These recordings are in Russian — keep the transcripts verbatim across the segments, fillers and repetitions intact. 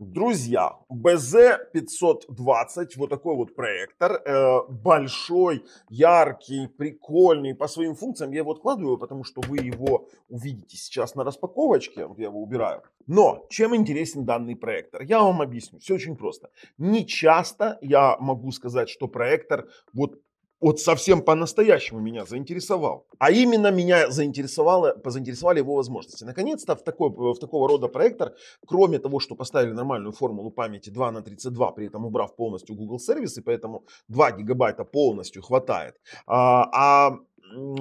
Друзья, би зет пятьсот двадцать, вот такой вот проектор, э, большой, яркий, прикольный, по своим функциям. Я его откладываю, потому что вы его увидите сейчас на распаковочке, вот я его убираю. Но чем интересен данный проектор? Я вам объясню, все очень просто. Не часто я могу сказать, что проектор вот Вот совсем по-настоящему меня заинтересовал. А именно меня заинтересовало, позаинтересовали его возможности. Наконец-то в, такой, в такого рода проектор, кроме того, что поставили нормальную формулу памяти два на тридцать два, при этом убрав полностью Google сервис, и поэтому два гигабайта полностью хватает. А, а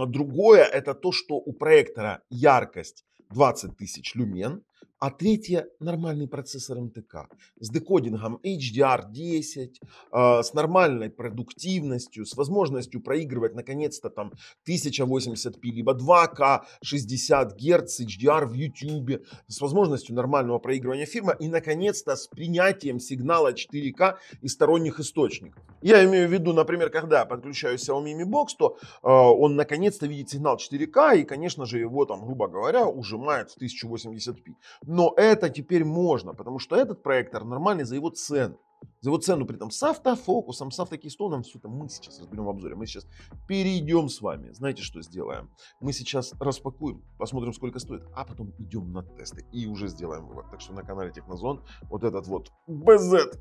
другое это то, что у проектора яркость двадцать тысяч люмен. А третье – нормальный процессор эм тэ ка с декодингом эйч ди ар десять, э, с нормальной продуктивностью, с возможностью проигрывать наконец-то там тысяча восемьдесят пи, либо два ка, шестьдесят герц, эйч ди ар в YouTube, с возможностью нормального проигрывания фильма и наконец-то с принятием сигнала четыре ка из сторонних источников. Я имею в виду, например, когда я подключаю Xiaomi Mi Box, то э, он наконец-то видит сигнал четыре ка и, конечно же, его там, грубо говоря, ужимает в тысячу восемьдесят пи. Но это теперь можно, потому что этот проектор нормальный за его цену. За его цену, при этом с автофокусом, с автокейстоном, все это мы сейчас разберем в обзоре. Мы сейчас перейдем с вами. Знаете, что сделаем? Мы сейчас распакуем, посмотрим, сколько стоит, а потом идем на тесты и уже сделаем вывод. Так что на канале Технозон вот этот вот би зет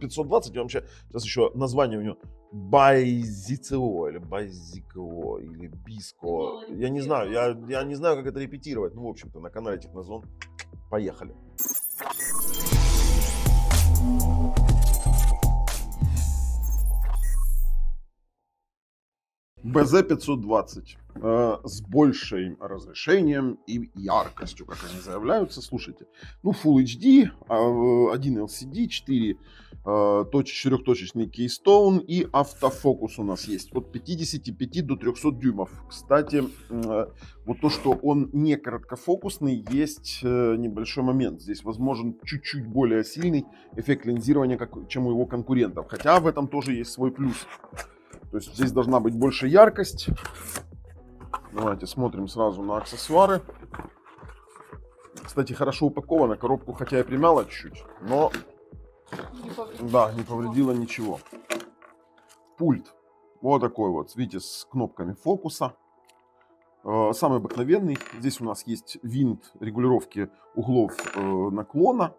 пятьсот двадцать, и вообще сейчас еще название у него Buyzco или Buyzco или Buyzco. Я не знаю, я, я не знаю, как это репетировать. Ну, в общем-то, на канале Технозон. Поехали. би зет пятьсот двадцать э, с большим разрешением и яркостью, как они заявляются. Слушайте, ну Full эйч ди, один эл си ди, четыре четырехточечный Keystone и автофокус у нас есть от пятидесяти пяти до трёхсот дюймов. Кстати, э, вот то, что он не короткофокусный, есть э, небольшой момент. Здесь возможен чуть-чуть более сильный эффект линзирования, как, чем у его конкурентов. Хотя в этом тоже есть свой плюс. То есть здесь должна быть больше яркость. Давайте смотрим сразу на аксессуары. Кстати, хорошо упакована. Коробку хотя и примяла чуть-чуть, но не повредила, да, не повредила ничего. Пульт вот такой вот, видите, с кнопками фокуса. Самый обыкновенный. Здесь у нас есть винт регулировки углов наклона.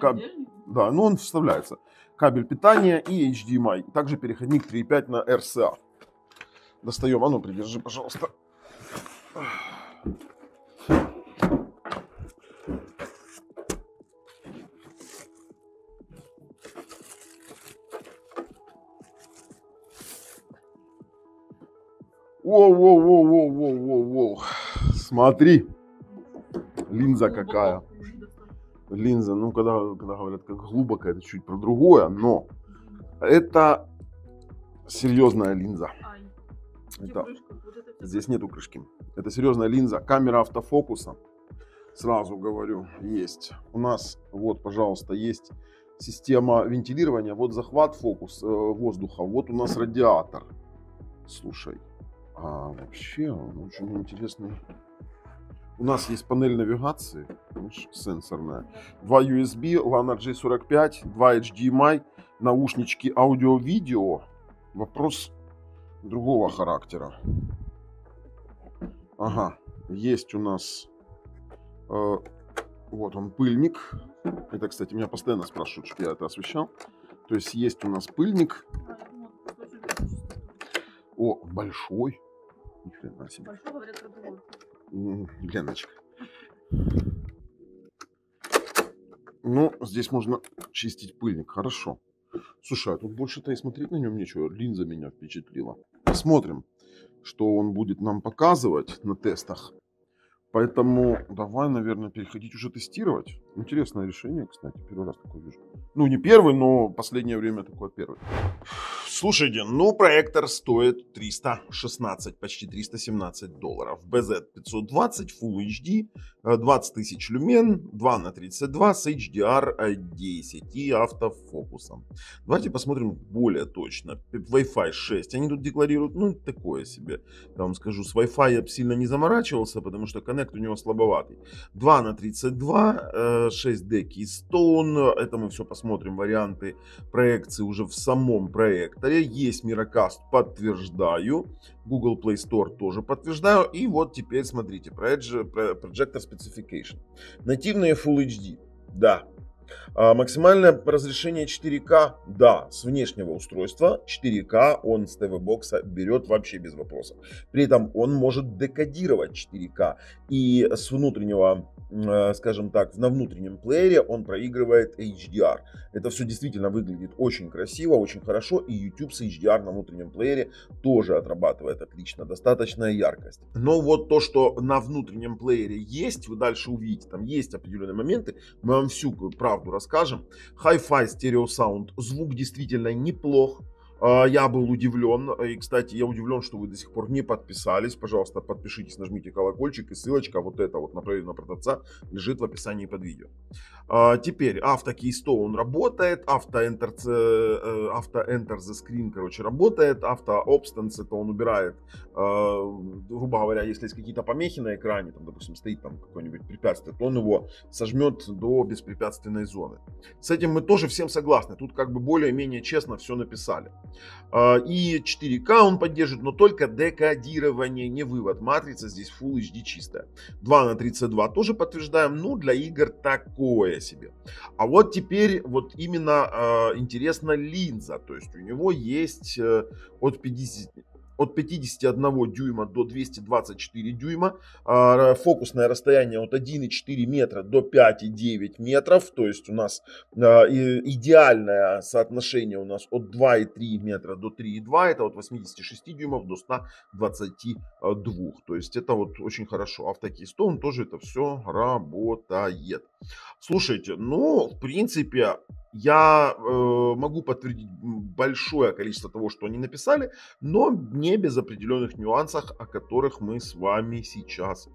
Каб... Да, но он вставляется. Кабель питания и эйч ди эм ай. Также переходник три и пять на эр си эй. Достаем. А ну, придержи, пожалуйста. Воу-воу-воу-воу-воу-воу-воу. Смотри. Линза какая. Линза, ну, когда, когда говорят, как глубоко, это чуть про другое, но это серьезная линза. Это, здесь нету крышки. Это серьезная линза. Камера автофокуса, сразу говорю, есть. У нас, вот, пожалуйста, есть система вентилирования. Вот захват фокус э, воздуха, вот у нас радиатор. Слушай, а вообще он очень интересный. У нас есть панель навигации, сенсорная, два ю эс би, LAN эр джи сорок пять, два эйч ди эм ай, наушнички аудио-видео. Вопрос другого характера. Ага, есть у нас, э, вот он, пыльник. Это, кстати, меня постоянно спрашивают, что я это освещал. То есть есть у нас пыльник. О, большой. Ни хрена себе. Большой, говорят, другой. Леночка. Ну, здесь можно чистить пыльник. Хорошо. Слушай, а тут больше-то и смотреть на нем нечего. Линза меня впечатлила. Посмотрим, что он будет нам показывать на тестах. Поэтому давай, наверное, переходить уже тестировать. Интересное решение, кстати. Первый раз такое вижу. Ну, не первый, но последнее время такое первое. Слушайте, ну проектор стоит триста шестнадцать, почти триста семнадцать долларов. би зет пятьсот двадцать Full эйч ди, двадцать тысяч люмен, два на тридцать два с эйч ди ар десять и автофокусом. Давайте посмотрим более точно. Wi-Fi шесть они тут декларируют, ну такое себе. Я вам скажу, с Wi-Fi я сильно не заморачивался, потому что коннект у него слабоватый. два на тридцать два, шесть дэ Keystone, это мы все посмотрим, варианты проекции уже в самом проекторе. Есть Miracast, подтверждаю. Google Play Store тоже подтверждаю. И вот теперь смотрите, Projector Specification. Нативные Full эйч ди, да. А максимальное разрешение четыре ка, да, с внешнего устройства четыре ка он с ТВ-бокса берет вообще без вопросов. При этом он может декодировать четыре ка, и с внутреннего, скажем так, на внутреннем плеере он проигрывает эйч ди ар. Это все действительно выглядит очень красиво, очень хорошо, и YouTube с эйч ди ар на внутреннем плеере тоже отрабатывает отлично, достаточная яркость. Но вот то, что на внутреннем плеере есть, вы дальше увидите, там есть определенные моменты, мы вам всю правду расскажем. Hi-Fi стерео саунд, звук действительно неплох. Я был удивлен, и, кстати, я удивлен, что вы до сих пор не подписались. Пожалуйста, подпишитесь, нажмите колокольчик, и ссылочка вот эта вот на проверенного продавца лежит в описании под видео. Теперь Auto Keystone, он работает, Auto Enter, Auto Enter the Screen, короче, работает, Auto Obstance, это он убирает, грубо говоря, если есть какие-то помехи на экране, там, допустим, стоит там какое-нибудь препятствие, то он его сожмет до беспрепятственной зоны. С этим мы тоже всем согласны, тут как бы более-менее честно все написали. И четыре ка он поддерживает, но только декодирование, не вывод. Матрица здесь Full эйч ди чистая. два на тридцать два тоже подтверждаем, ну для игр такое себе. А вот теперь вот именно э, интересна линза. То есть у него есть э, от пятидесяти... От пятидесяти одного дюйма до двухсот двадцати четырёх дюйма, фокусное расстояние от одного и четырёх метра до пяти и девяти метров, то есть у нас идеальное соотношение у нас от двух и трёх метра до трёх и двух, это от восьмидесяти шести дюймов до ста двадцати двух, то есть это вот очень хорошо. Auto Keystone тоже это все работает. Слушайте, ну в принципе я э, могу подтвердить большое количество того, что они написали, но не без определенных нюансов, о которых мы с вами сейчас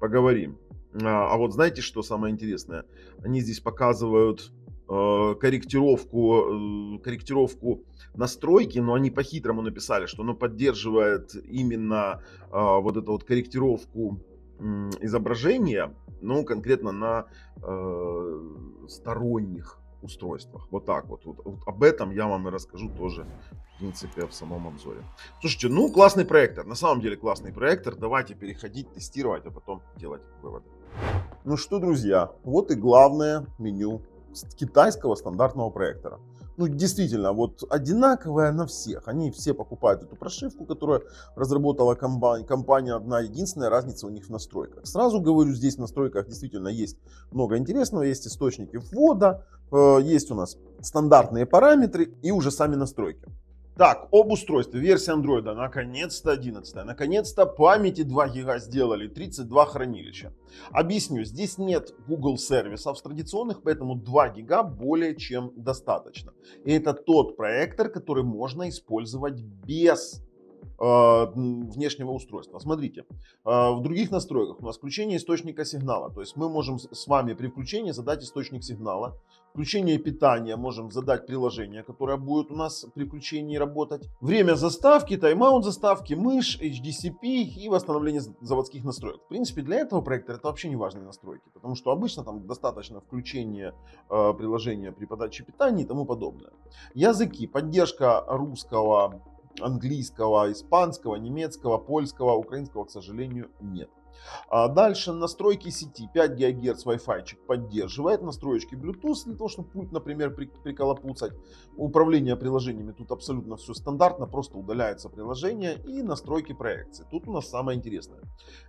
поговорим. А, а вот знаете, что самое интересное? Они здесь показывают э, корректировку, э, корректировку настройки, но они по-хитрому написали, что оно поддерживает именно э, вот эту вот корректировку э, изображения, ну конкретно на э, сторонних устройствах. Вот так вот. Вот, вот. Об этом я вам и расскажу тоже, в принципе, в самом обзоре. Слушайте, ну классный проектор. На самом деле классный проектор. Давайте переходить, тестировать, а потом делать выводы. Ну что, друзья, вот и главное меню китайского стандартного проектора. Ну, действительно, вот одинаковая на всех. Они все покупают эту прошивку, которую разработала компания. Одна единственная разница у них в настройках. Сразу говорю, здесь в настройках действительно есть много интересного. Есть источники ввода, есть у нас стандартные параметры и уже сами настройки. Так, об устройстве. Версия Android, наконец-то одиннадцатая. Наконец-то памяти два гига сделали, тридцать два хранилища. Объясню, здесь нет Google сервисов традиционных, поэтому два гига более чем достаточно. И это тот проектор, который можно использовать без внешнего устройства. Смотрите, в других настройках у нас включение источника сигнала, то есть мы можем с вами при включении задать источник сигнала, включение питания можем задать приложение, которое будет у нас при включении работать, время заставки, тайм-аут заставки, мышь, эйч ди си пи и восстановление заводских настроек. В принципе, для этого проектора это вообще не важные настройки, потому что обычно там достаточно включения э, приложения при подаче питания и тому подобное. Языки, поддержка русского, английского, испанского, немецкого, польского, украинского, к сожалению, нет. А дальше настройки сети. пять гигагерц Wi-Fi поддерживает, настроечки Bluetooth для того, чтобы пульт, например, приколопуцать. Управление приложениями тут абсолютно все стандартно, просто удаляется приложение и настройки проекции. Тут у нас самое интересное.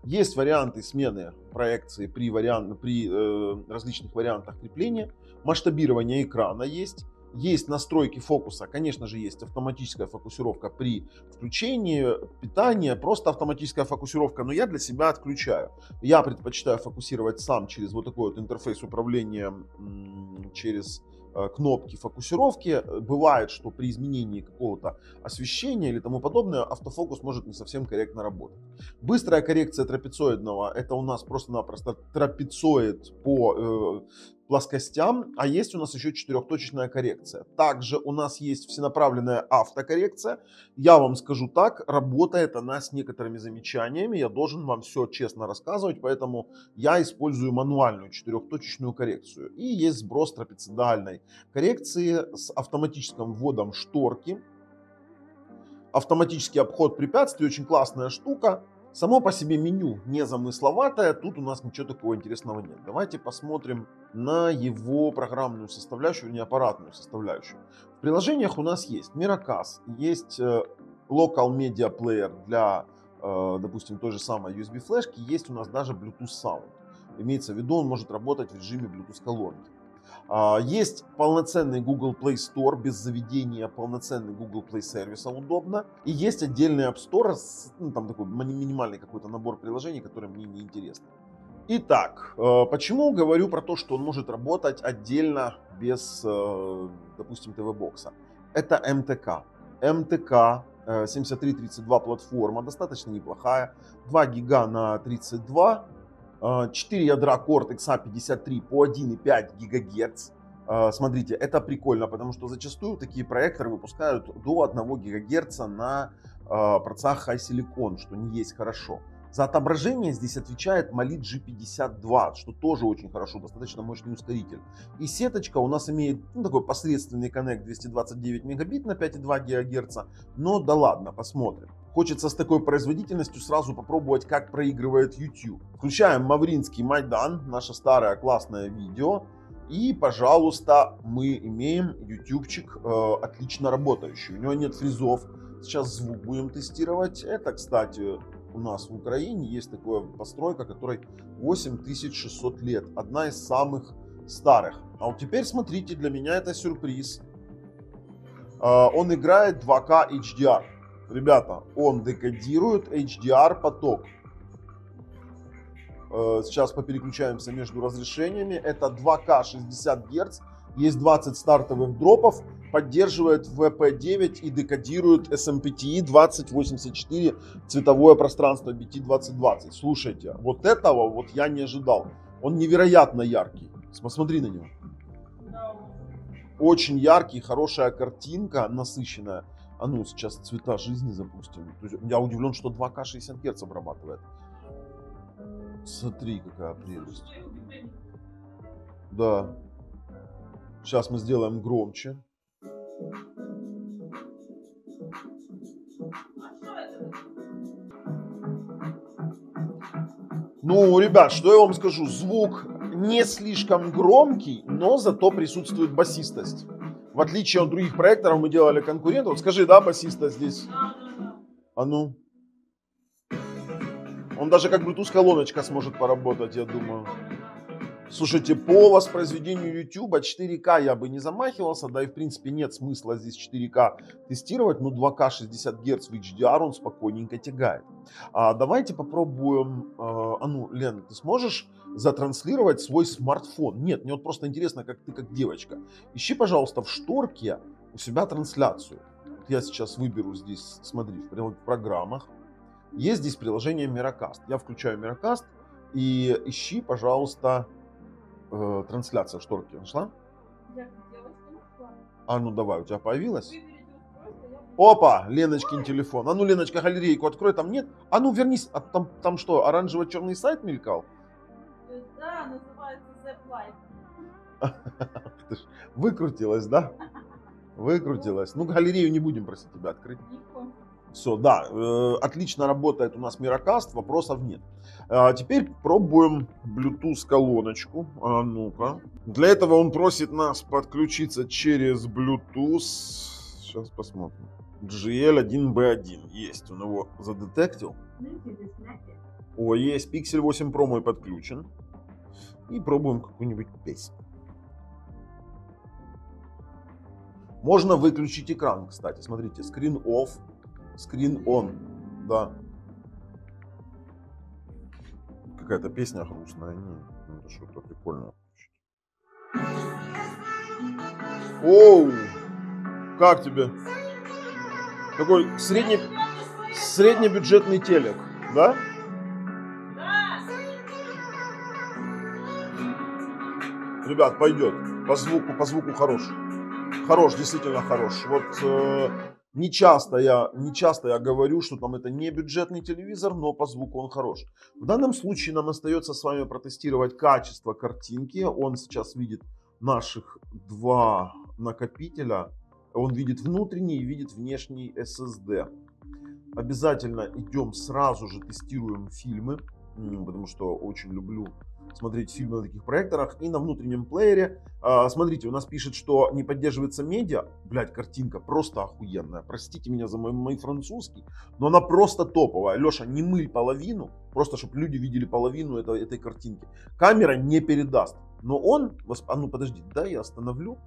Есть варианты смены проекции при, вариант, при э, различных вариантах крепления, масштабирование экрана есть. Есть настройки фокуса, конечно же, есть автоматическая фокусировка при включении питания, просто автоматическая фокусировка, но я для себя отключаю. Я предпочитаю фокусировать сам через вот такой вот интерфейс управления, через кнопки фокусировки. Бывает, что при изменении какого-то освещения или тому подобное автофокус может не совсем корректно работать. Быстрая коррекция трапециоидного — это у нас просто-напросто трапециоид по э, плоскостям, а есть у нас еще четырехточечная коррекция. Также у нас есть всенаправленная автокоррекция. Я вам скажу так, работает она с некоторыми замечаниями, я должен вам все честно рассказывать, поэтому я использую мануальную четырехточечную коррекцию. И есть сброс трапециидальной коррекции с автоматическим вводом шторки. Автоматический обход препятствий, очень классная штука. Само по себе меню незамысловатое, тут у нас ничего такого интересного нет. Давайте посмотрим на его программную составляющую, не аппаратную составляющую. В приложениях у нас есть Miracast, есть Local Media Player для, допустим, той же самой ю эс би флешки, есть у нас даже Bluetooth Sound. Имеется в виду, он может работать в режиме Bluetooth колонки. Есть полноценный Google Play Store, без заведения полноценный Google Play сервиса, удобно. И есть отдельный App Store, ну, там такой минимальный какой-то набор приложений, которые мне не интересны. Итак, почему говорю про то, что он может работать отдельно без, допустим, ТВ-бокса? Это эм тэ ка. эм тэ ка семьдесят три тридцать два платформа, достаточно неплохая. два гига на тридцать два. четыре ядра Cortex-А пятьдесят три по один и пять гигагерц. Смотрите, это прикольно, потому что зачастую такие проекторы выпускают до одного гигагерца на процессорах High Silicon, что не есть хорошо. За отображение здесь отвечает Мали джи пятьдесят два, что тоже очень хорошо, достаточно мощный ускоритель. И сеточка у нас имеет, ну, такой посредственный коннект двести двадцать девять мегабит на пять и два гигагерца, но да ладно, посмотрим. Хочется с такой производительностью сразу попробовать, как проигрывает YouTube. Включаем Мавринский Майдан, наше старое классное видео. И, пожалуйста, мы имеем ютубчик э, отлично работающий. У него нет фризов. Сейчас звук будем тестировать. Это, кстати, у нас в Украине есть такая постройка, которой восемь тысяч шестьсот лет. Одна из самых старых. А вот теперь смотрите, для меня это сюрприз. Э, он играет два ка эйч ди ар. Ребята, он декодирует эйч ди ар поток. Сейчас попереключаемся между разрешениями. Это два ка шестьдесят герц. Есть двадцать стартовых дропов. Поддерживает ви пи девять и декодирует эс эм пи ти и две тысячи восемьдесят четыре цветовое пространство би ти двадцать двадцать. Слушайте, вот этого вот я не ожидал. Он невероятно яркий. Посмотри на него. Очень яркий, хорошая картинка, насыщенная. А ну, сейчас цвета жизни запустим. Я удивлен, что два ка шестьдесят герц обрабатывает. Смотри, какая прелесть. Да. Сейчас мы сделаем громче. Ну, ребят, что я вам скажу? Звук не слишком громкий, но зато присутствует басистость. В отличие от других проекторов, мы делали конкурентов. Вот скажи, да, басиста здесь? А ну. Он даже как Bluetooth колоночка сможет поработать, я думаю. Слушайте, по воспроизведению YouTube четыре ка я бы не замахивался. Да и в принципе нет смысла здесь четыре ка тестировать. Но два ка шестьдесят герц в эйч ди ар он спокойненько тягает. А давайте попробуем... А ну, Лен, ты сможешь затранслировать свой смартфон? Нет, мне вот просто интересно, как ты, как девочка. Ищи, пожалуйста, в шторке у себя трансляцию. Я сейчас выберу здесь, смотри, в программах. Есть здесь приложение Miracast. Я включаю Miracast и ищи, пожалуйста, э, трансляцию в шторке. Нашла? А ну давай, у тебя появилась? Опа, Леночкин телефон. А ну, Леночка, галерейку открой, там нет. А ну, вернись, а там, там что, оранжево-черный сайт мелькал? Да, называется The Life. Выкрутилась, да? Выкрутилась. Ну, галерею не будем просить тебя открыть. Все, да, э, отлично работает у нас Miracast, вопросов нет. Э, теперь пробуем Bluetooth колоночку. А ну-ка. Для этого он просит нас подключиться через Bluetooth. Сейчас посмотрим. джи эл один би один. Есть, он его задетектил. О, есть. Пиксель восемь про мой подключен. И пробуем какую-нибудь песню. Можно выключить экран, кстати. Смотрите, screen off, screen on. Да. Какая-то песня грустная. Нет, это что-то прикольное. Оу! Как тебе? Такой средний, среднебюджетный телек, да? Ребят, пойдет. По звуку, по звуку хорош. Хорош, действительно хорош. Вот э, не часто я, не часто я говорю, что там это не бюджетный телевизор, но по звуку он хорош. В данном случае нам остается с вами протестировать качество картинки. Он сейчас видит наших два накопителя. Он видит внутренний и видит внешний эс эс ди. Обязательно идем сразу же тестируем фильмы, потому что очень люблю смотреть фильмы на таких проекторах. И на внутреннем плеере, э, смотрите, у нас пишет, что не поддерживается медиа. Блять, картинка просто охуенная. Простите меня за мой, мой французский, но она просто топовая. Леша, не мыль половину, просто чтобы люди видели половину это, этой картинки. Камера не передаст. Но он, восп... а ну подожди, да, я остановлю.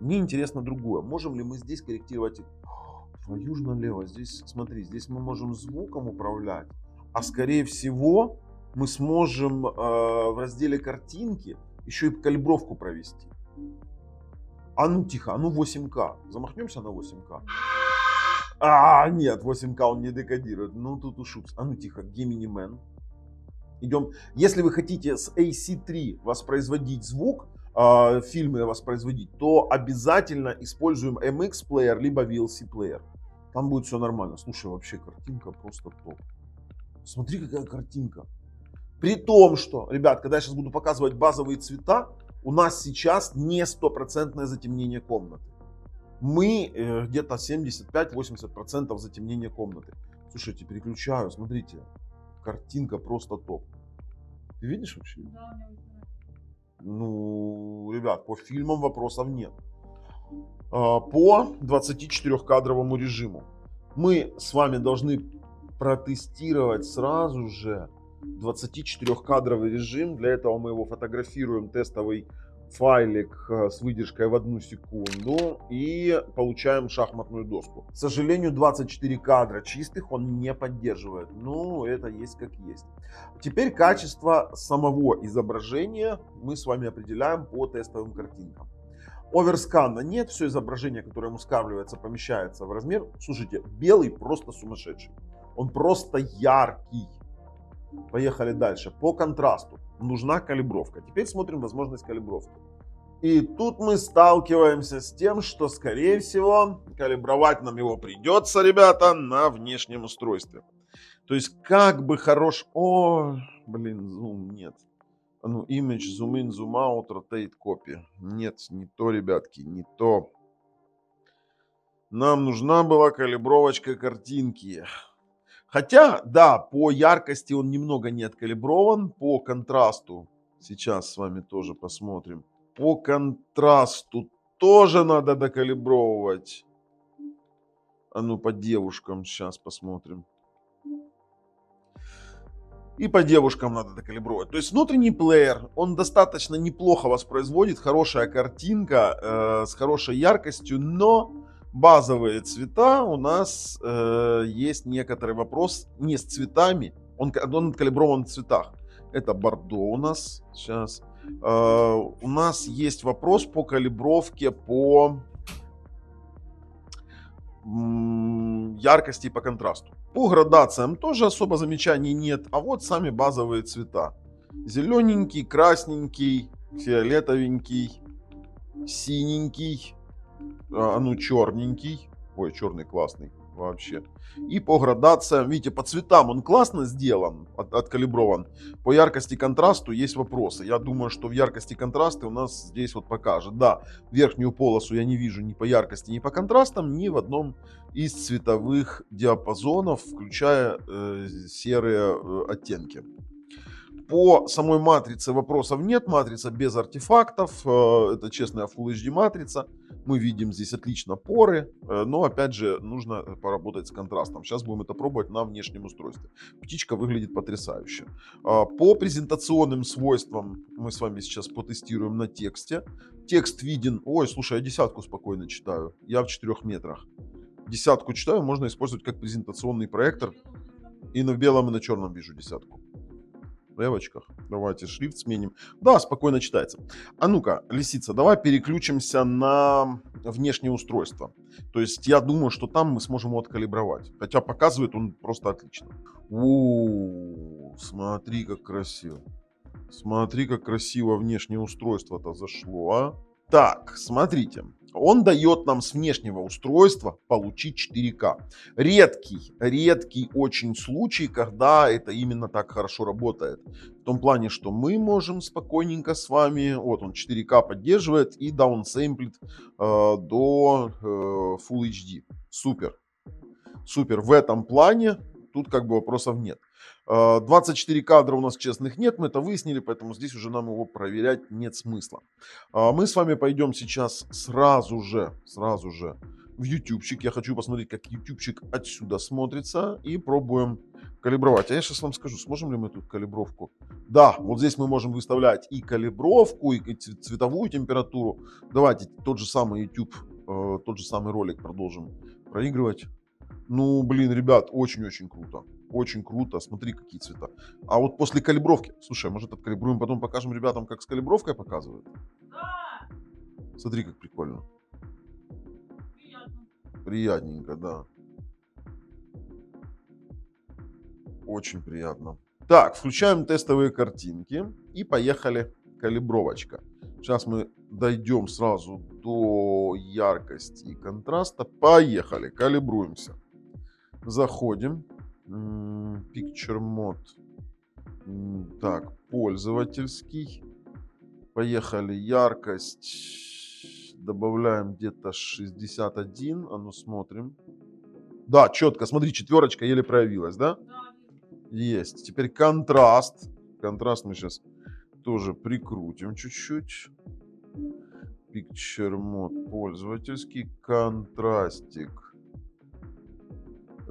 Мне интересно другое. Можем ли мы здесь корректировать? Твою ж налево, здесь, смотри, здесь мы можем звуком управлять. А скорее всего мы сможем э, в разделе картинки еще и калибровку провести. А ну тихо, а ну восемь ка. Замахнемся на восемь ка. А, нет, восемь ка он не декодирует. Ну тут уж упс. А ну тихо, Gemini Man. Идем. Если вы хотите с эй си три воспроизводить звук, э, фильмы воспроизводить, то обязательно используем эм икс Player, либо ви эл си Player. Там будет все нормально. Слушай, вообще картинка просто топ. Смотри, какая картинка. При том, что, ребят, когда я сейчас буду показывать базовые цвета, у нас сейчас не стопроцентное затемнение комнаты. Мы э, где-то семьдесят пять-восемьдесят процентов затемнения комнаты. Слушайте, переключаю, смотрите. Картинка просто топ. Ты видишь вообще? Да. Ну, ребят, по фильмам вопросов нет. По двадцати четырёхкадровому режиму мы с вами должны протестировать сразу же двадцатичетырёхкадровый режим. Для этого мы его фотографируем, тестовый файлик с выдержкой в одну секунду, и получаем шахматную доску. К сожалению, двадцать четыре кадра чистых он не поддерживает. Ну, это есть как есть. Теперь качество самого изображения мы с вами определяем по тестовым картинкам. Оверскана нет, все изображение, которое ему скармливается, помещается в размер. Слушайте, белый просто сумасшедший. Он просто яркий. Поехали дальше. По контрасту нужна калибровка. Теперь смотрим возможность калибровки. И тут мы сталкиваемся с тем, что, скорее всего, калибровать нам его придется, ребята, на внешнем устройстве. То есть, как бы хорош... О, блин, зум нет. Ну, image, zoom in, zoom out, rotate, copy. Нет, не то, ребятки, не то. Нам нужна была калибровочка картинки. Хотя, да, по яркости он немного не откалиброван, по контрасту сейчас с вами тоже посмотрим. По контрасту тоже надо докалибровывать. А ну, по девушкам сейчас посмотрим. И по девушкам надо докалибровать. То есть внутренний плеер, он достаточно неплохо воспроизводит, хорошая картинка э, с хорошей яркостью, но... Базовые цвета у нас э, есть некоторый вопрос не с цветами, он, он откалиброван в цветах. Это бордо у нас сейчас. Э, у нас есть вопрос по калибровке, по м, яркости и по контрасту. По градациям тоже особо замечаний нет, а вот сами базовые цвета. Зелененький, красненький, фиолетовенький, синенький. А ну черненький, ой, черный классный вообще. И по градациям, видите, по цветам он классно сделан, от, откалиброван. По яркости и контрасту есть вопросы. Я думаю, что в яркости контраста у нас здесь вот покажет. Да, верхнюю полосу я не вижу ни по яркости, ни по контрастам, ни в одном из цветовых диапазонов, включая э, серые э, оттенки. По самой матрице вопросов нет, матрица без артефактов, это честная Full эйч ди матрица, мы видим здесь отлично поры, но опять же нужно поработать с контрастом, сейчас будем это пробовать на внешнем устройстве. Птичка выглядит потрясающе. По презентационным свойствам мы с вами сейчас потестируем на тексте, текст виден, ой, слушай, я десятку спокойно читаю, я в четырёх метрах, десятку читаю, можно использовать как презентационный проектор, и на белом, и на черном вижу десятку. Девочках. Давайте шрифт сменим. Да, спокойно читается. А ну-ка, лисица, давай переключимся на внешнее устройство. То есть я думаю, что там мы сможем его откалибровать. Хотя показывает он просто отлично. О, смотри, как красиво. Смотри, как красиво внешнее устройство-то зашло, а. Так, смотрите. Он дает нам с внешнего устройства получить четыре ка. Редкий, редкий очень случай, когда это именно так хорошо работает. В том плане, что мы можем спокойненько с вами... Вот он четыре ка поддерживает и даунсэмплит э, до э, Full эйч ди. Супер. Супер. В этом плане тут как бы вопросов нет. двадцать четыре кадра у нас честных нет, мы это выяснили, поэтому здесь уже нам его проверять нет смысла. Мы с вами пойдем сейчас сразу же, сразу же в ютубчик. Я хочу посмотреть, как ютубчик отсюда смотрится, и пробуем калибровать. А я сейчас вам скажу, сможем ли мы тут калибровку? Да, вот здесь мы можем выставлять и калибровку, и цветовую температуру. Давайте тот же самый YouTube, тот же самый ролик продолжим проигрывать. Ну, блин, ребят, очень-очень круто. Очень круто, смотри, какие цвета. А вот после калибровки... Слушай, может, откалибруем, потом покажем ребятам, как с калибровкой показывают? Да! Смотри, как прикольно. Приятно. Приятненько, да. Очень приятно. Так, включаем тестовые картинки. И поехали. Калибровочка. Сейчас мы дойдем сразу до яркости и контраста. Поехали, калибруемся. Заходим. Picture Mode. Так, пользовательский. Поехали, яркость. Добавляем где-то шестьдесят один. А ну смотрим. Да, четко, смотри, четверочка еле проявилась, да? Да. Есть. Теперь контраст. Контраст мы сейчас тоже прикрутим чуть-чуть. Picture Mode пользовательский. Контрастик.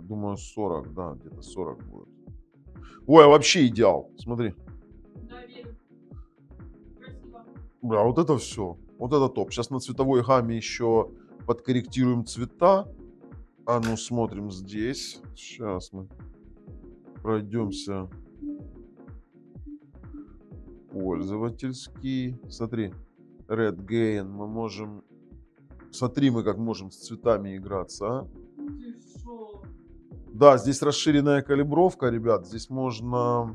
Думаю, сорок, да, где-то сорок будет. Ой, а вообще идеал, смотри. Да, верю. Красиво. Да, вот это все, вот это топ. Сейчас на цветовой гамме еще подкорректируем цвета. А ну, смотрим здесь. Сейчас мы пройдемся. Пользовательский. Смотри, Red Gain. Мы можем... Смотри, мы как можем с цветами играться, а? Да, здесь расширенная калибровка, ребят. Здесь можно...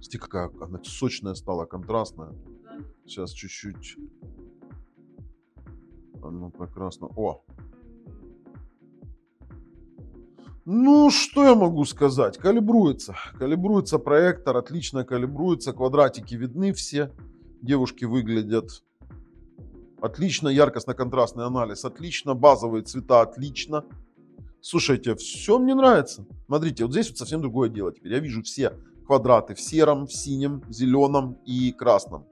Смотри, какая она сочная стала, контрастная. Да. Сейчас чуть-чуть. Ну, прекрасно. О! Ну, что я могу сказать? Калибруется. Калибруется проектор, отлично калибруется. Квадратики видны все. Девушки выглядят отлично. Яркостно-контрастный анализ отлично. Базовые цвета отлично. Слушайте, все мне нравится. Смотрите, вот здесь вот совсем другое дело теперь. Я вижу все квадраты в сером, в синем, зеленом и красном.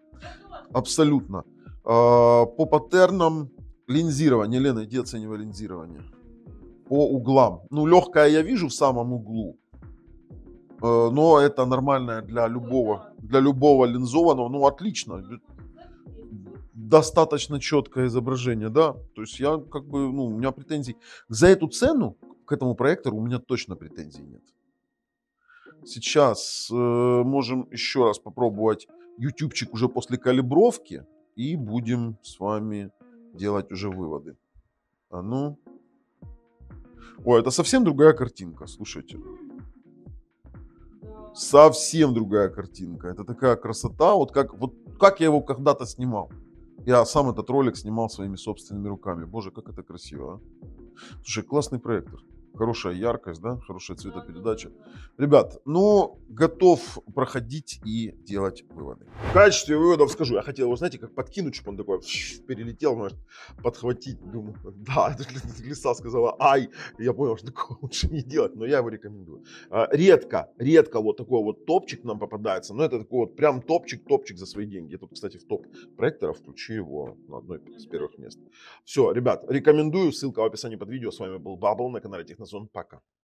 Абсолютно. По паттернам линзирования. Лена, иди оценивай линзирование. По углам. Ну, легкое я вижу в самом углу. Но это нормальное для любого, для любого линзованного. Ну, отлично. Достаточно четкое изображение, да. То есть я как бы, ну, у меня претензий. За эту цену к этому проектору у меня точно претензий нет. Сейчас э, можем еще раз попробовать ютубчик уже после калибровки. И будем с вами делать уже выводы. А ну. О, это совсем другая картинка, слушайте. Совсем другая картинка. Это такая красота, вот как, вот как я его когда-то снимал. Я сам этот ролик снимал своими собственными руками. Боже, как это красиво, а? Слушай, классный проектор. Хорошая яркость, да? Хорошая цветопередача. Ребят, ну, готов проходить и делать выводы. В качестве выводов скажу. Я хотел его, знаете, как подкинуть, чтобы он такой перелетел, может, подхватить. Думаю, да, лиса сказала, ай. Я понял, что такое лучше не делать, но я его рекомендую. Редко, редко вот такой вот топчик нам попадается. Но это такой вот прям топчик-топчик за свои деньги. Я тут, кстати, в топ проектора включу его на одно из первых мест. Все, ребят, рекомендую. Ссылка в описании под видео. С вами был Бабл на канале Технозон. Пока.